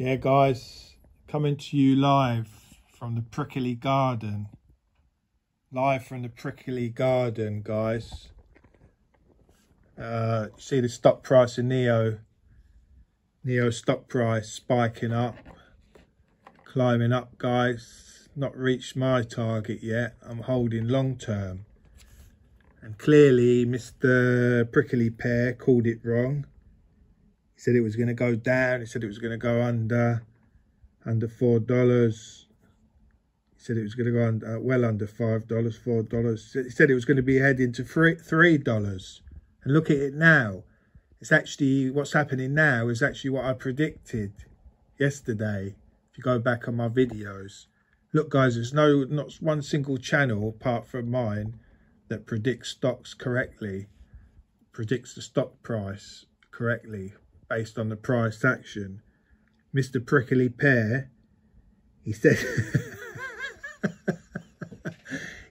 Yeah guys, coming to you live from the Prickly Garden. Live from the Prickly Garden, guys. See the stock price of NIO. NIO stock price spiking up, climbing up, guys. Not reached my target yet. I'm holding long term. And clearly Mr Prickly Pear called it wrong. He said it was going to go down. He said it was going to go under $4. He said it was going to go under, well under $5, $4. He said it was going to be heading to $3. And look at it now. It's actually, what's happening now is actually what I predicted yesterday. If you go back on my videos. Look, guys, there's not one single channel apart from mine that predicts stocks correctly, predicts the stock price correctly, based on the price action. Mr Prickly Pear, he said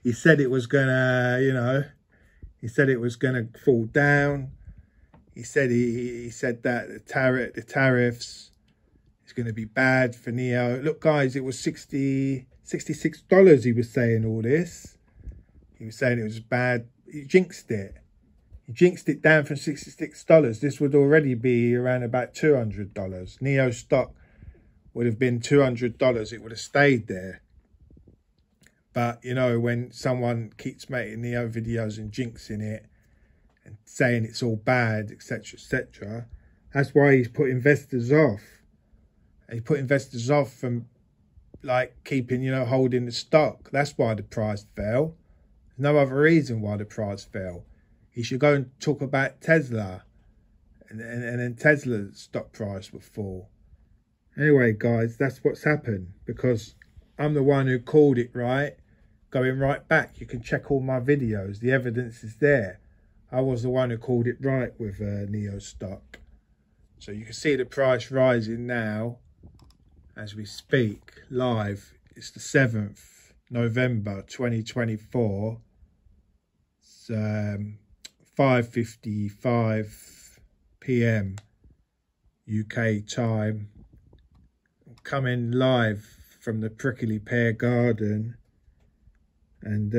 he said it was gonna, you know, he said it was gonna fall down. He said he said that the tariffs is gonna be bad for NIO. Look guys, it was $66 he was saying all this. He was saying it was bad. He jinxed it. He jinxed it down from $66. This would already be around about $200. NIO stock would have been $200. It would have stayed there. But, you know, when someone keeps making NIO videos and jinxing it and saying it's all bad, etc., etc., that's why he's put investors off. He put investors off from, like, keeping, you know, holding the stock. That's why the price fell. There's no other reason why the price fell. He should go and talk about Tesla, and then Tesla's stock price would fall. Anyway, guys, that's what's happened, because I'm the one who called it right, going right back. You can check all my videos. The evidence is there. I was the one who called it right with NIO stock. So you can see the price rising now as we speak live. It's the 7th November 2024. It's 5:55 p.m. UK time. I'm coming live from the Prickly Pear Garden, and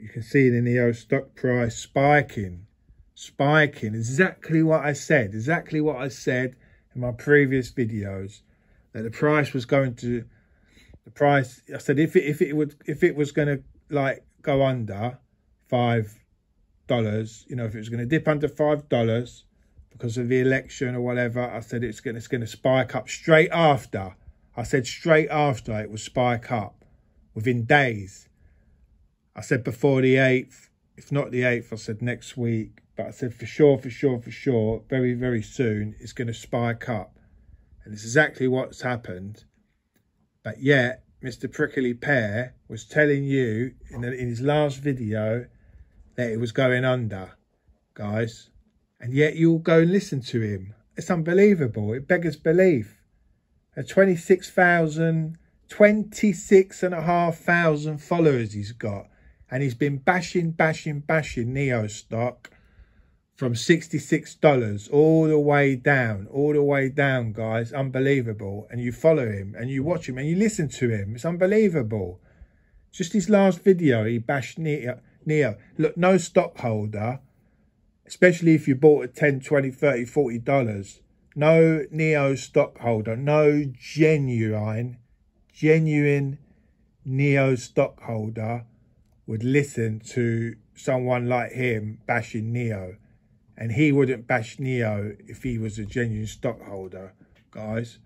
you can see the NIO stock price spiking. Exactly what I said in my previous videos, that the price was going to, the price. I said if it was going to like go under $5, you know, if it was going to dip under $5 because of the election or whatever, I said it's going to spike up straight after. I said straight after it will spike up within days. I said before the 8th, if not the 8th, I said next week, but I said for sure, very, very soon it's going to spike up. And it's exactly what's happened. But yet, Mr Prickly Pear was telling you in his last video that it was going under, guys. And yet you'll go and listen to him. It's unbelievable. It beggars belief. At 26,500 followers he's got. And he's been bashing NIO stock from $66 all the way down, guys. Unbelievable. And you follow him and you watch him and you listen to him. It's unbelievable. Just his last video, he bashed NIO. Look, no stockholder, especially if you bought at $10, $20, $30, $40, no NIO stockholder, no genuine NIO stockholder would listen to someone like him bashing NIO. And he wouldn't bash NIO if he was a genuine stockholder, guys.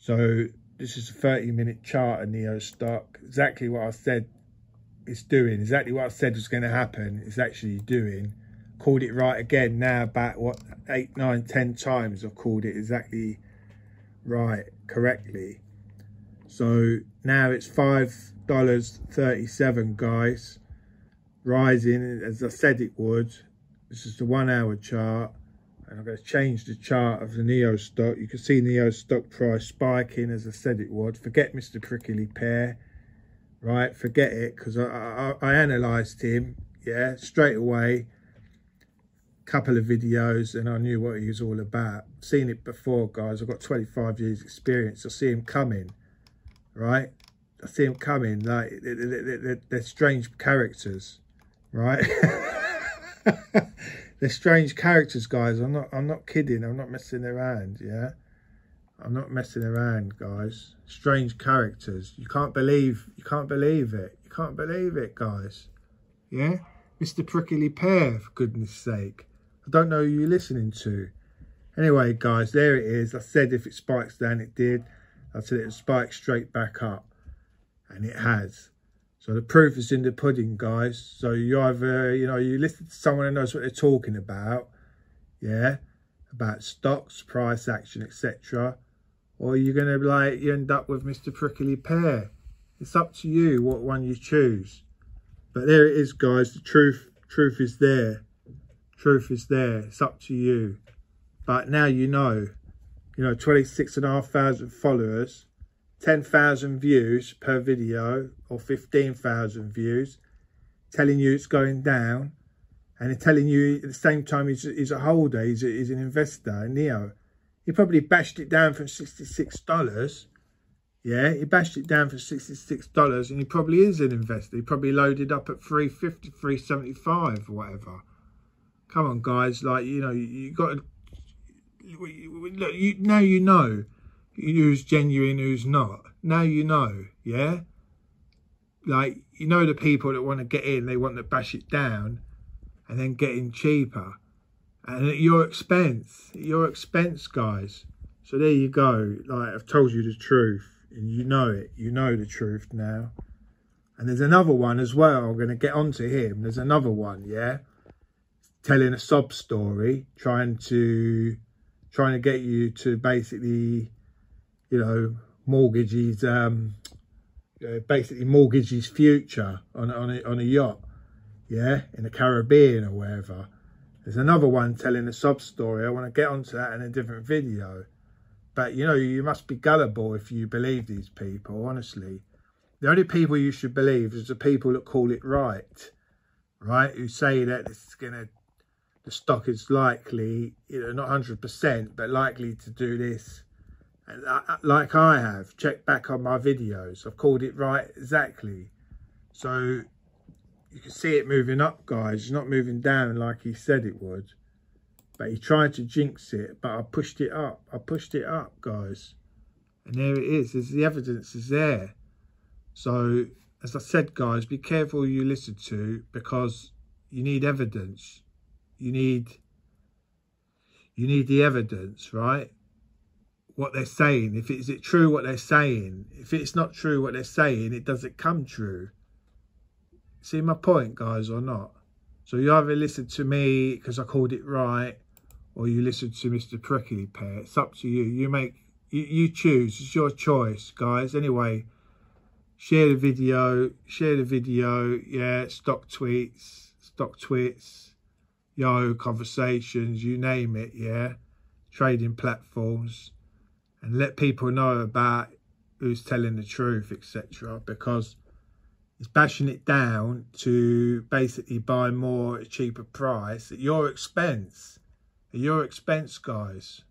So this is a 30-minute chart of NIO stock. Exactly what I said it's doing, exactly what I said was going to happen, it's actually doing. Called it right again now, about what, 8, 9, 10 times I've called it exactly right, correctly. So now it's $5.37, guys, rising as I said it would. This is the 1 hour chart, and I'm going to change the chart of the NIO stock. You can see NIO stock price spiking as I said it would. Forget Mr Prickly Pear. Right, forget it, because I analysed him, yeah, straight away. couple of videos and I knew what he was all about. Seen it before, guys. I've got 25 years experience. I see him coming, right? I see him coming. Like, they're strange characters, right? They're strange characters, guys. I'm not kidding. I'm not messing around, yeah? I'm not messing around, guys. Strange characters. You can't believe it. You can't believe it, guys. Yeah? Mr Prickly Pear, for goodness sake. I don't know who you're listening to. Anyway, guys, there it is. I said if it spikes down, it did. I said it would spike straight back up. And it has. So the proof is in the pudding, guys. So you either, you know, you listen to someone who knows what they're talking about. Yeah? About stocks, price action, etc. Or you're going to, like, you end up with Mr Prickly Pear. It's up to you what one you choose. But there it is, guys. The truth is there. Truth is there. It's up to you. But now you know. You know, 26,500 followers, 10,000 views per video, or 15,000 views, telling you it's going down, and they're telling you at the same time he's a holder, he's an investor, NIO. He probably bashed it down from $66. Yeah, he bashed it down for $66 and he probably is an investor. He probably loaded up at $350, $375 or whatever. Come on, guys. Like, you know, you got to... Look, now you know who's genuine, who's not. Now you know, yeah? Like, you know the people that want to get in, they want to bash it down and then get in cheaper. And at your expense, guys. So there you go. Like, I've told you the truth. And you know it. You know the truth now. And there's another one as well. I'm going to get on to him. There's another one, yeah? Telling a sob story. Trying to get you to basically, you know, mortgage his future on a yacht. Yeah? In the Caribbean or wherever. There's another one telling a sob story. I want to get onto that in a different video. But, you know, you must be gullible if you believe these people, honestly. The only people you should believe is the people that call it right, right? Who say that it's gonna, the stock is likely, you know, not 100%, but likely to do this. And like I have, checked back on my videos. I've called it right exactly. So you can see it moving up, guys. It's not moving down like he said it would. But he tried to jinx it, but I pushed it up. I pushed it up, guys. And there it is. The evidence is there. So, as I said, guys, be careful who you listen to because you need evidence. You need the evidence, right? What they're saying. Is it true what they're saying? If it's not true what they're saying, it doesn't come true. See my point, guys, or not? So you either listen to me because I called it right, or you listen to Mr Prickly Pear. It's up to you. You choose. It's your choice, guys. Anyway, share the video. Share the video. Yeah, stock tweets, yo, conversations, you name it. Yeah, trading platforms, and let people know about who's telling the truth, etc. Because it's bashing it down to basically buy more at a cheaper price at your expense, guys.